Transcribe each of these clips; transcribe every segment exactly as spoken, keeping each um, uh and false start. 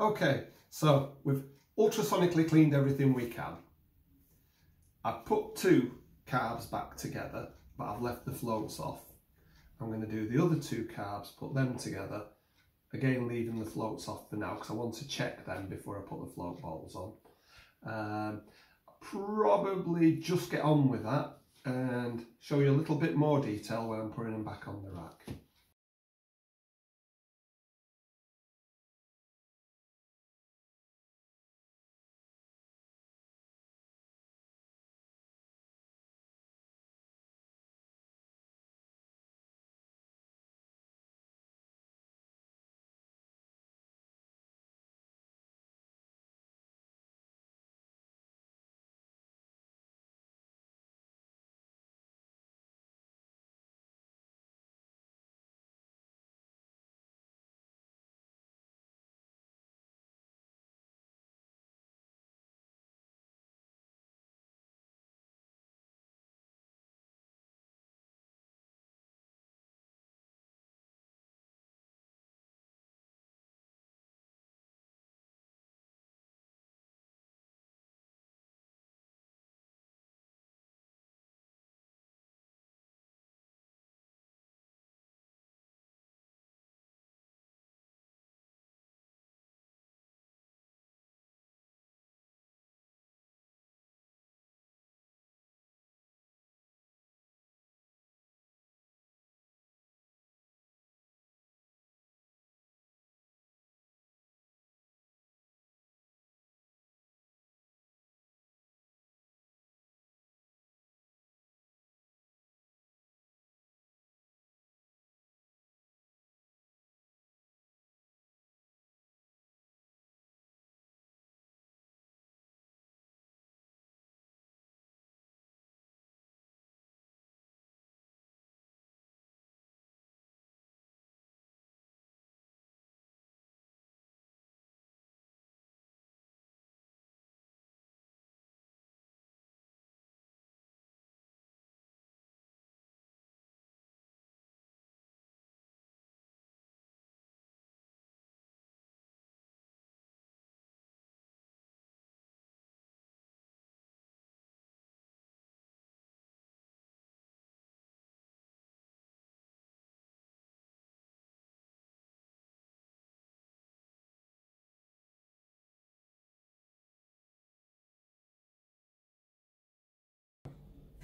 Okay, so we've ultrasonically cleaned everything we can. I've put two carbs back together, but I've left the floats off. I'm going to do the other two carbs, put them together, again leaving the floats off for now because I want to check them before I put the float bowls on. Um, probably just get on with that and show you a little bit more detail when I'm putting them back on the rack.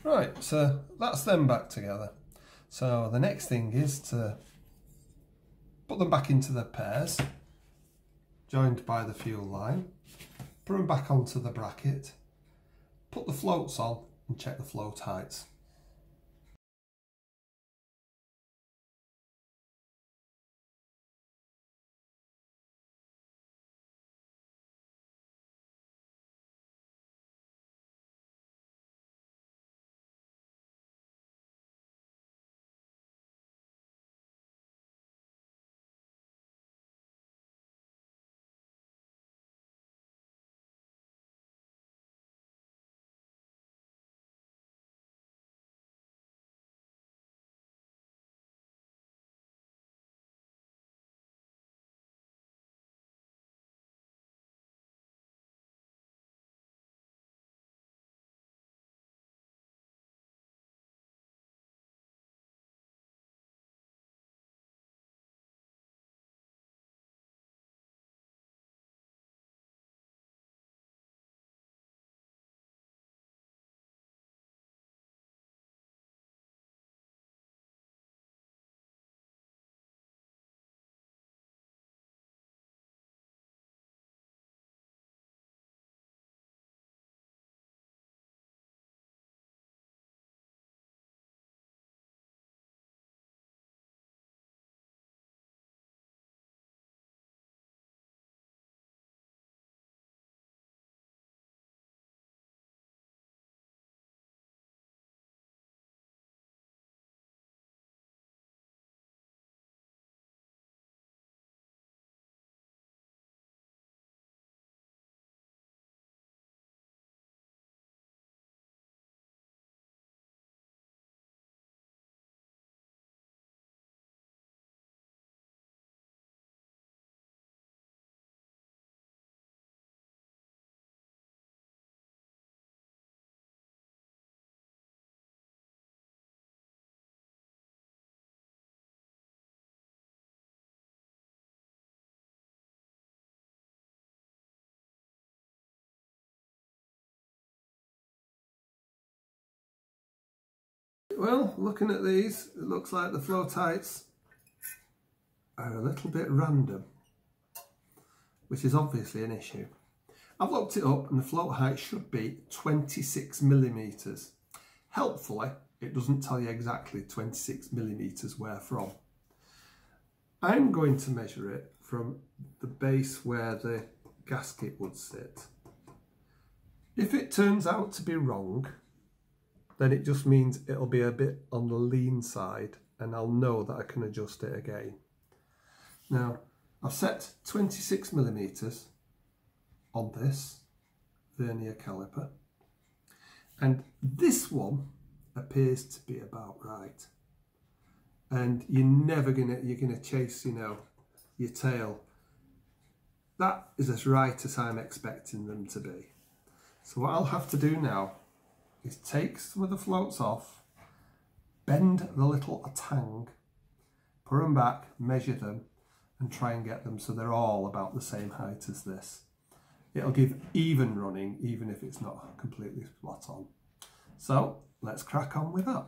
Right, so that's them back together. So the next thing is to put them back into the pairs, joined by the fuel line, put them back onto the bracket, put the floats on and check the float heights. well, looking at these, it looks like the floatites are a little bit random, which is obviously an issue. I've looked it up and the float height should be twenty-six millimeters. Helpfully, it doesn't tell you exactly twenty-six millimeters where from. I'm going to measure it from the base where the gasket would sit. If it turns out to be wrong, then it just means it'll be a bit on the lean side and I'll know that I can adjust it again. Now, I've set twenty-six millimeters on this vernier caliper, and this one appears to be about right. And you're never gonna you're gonna chase, you know, your tail. That is as right as I'm expecting them to be. So what I'll have to do now is take some of the floats off, bend the little tang, put them back, measure them, and try and get them so they're all about the same height as this. It'll give even running, even if it's not completely spot on. So let's crack on with that.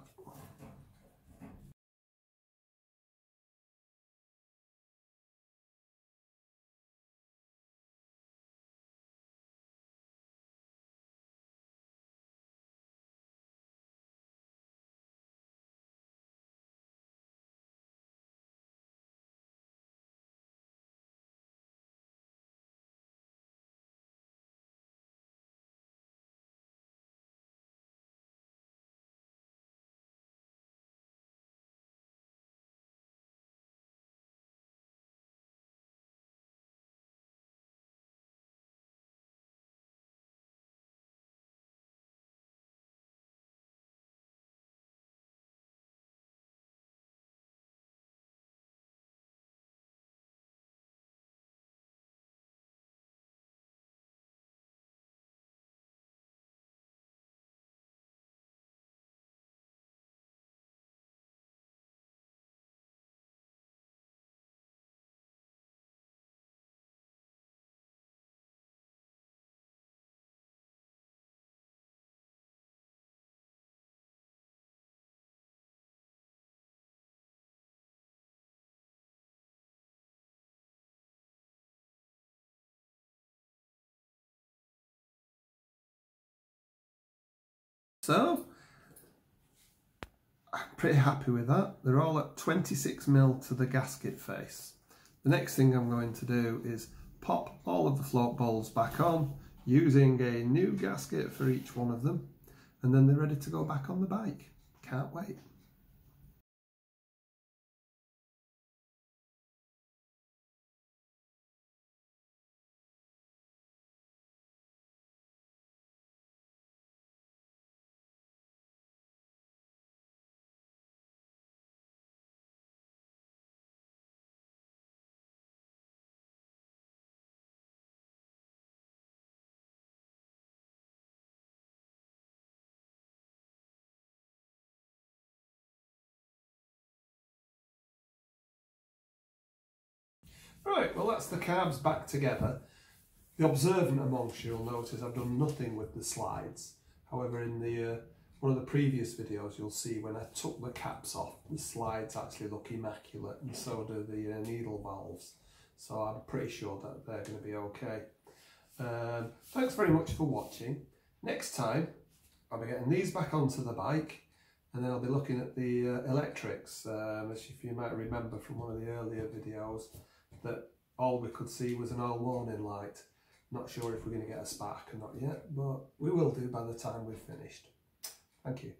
So, I'm pretty happy with that. They're all at twenty-six mil to the gasket face. The next thing I'm going to do is pop all of the float bowls back on using a new gasket for each one of them, and then they're ready to go back on the bike. Can't wait. Right, well, that's the carbs back together. The observant amongst you will notice I've done nothing with the slides. However, in the uh, one of the previous videos, you'll see when I took the caps off, the slides actually look immaculate, and so do the uh, needle valves. So I'm pretty sure that they're going to be okay. Um, thanks very much for watching. Next time, I'll be getting these back onto the bike, and then I'll be looking at the uh, electrics, um, as if you might remember from one of the earlier videos, that all we could see was an old warning light. Not sure if we're going to get a spark or not yet, but we will do by the time we've finished. Thank you.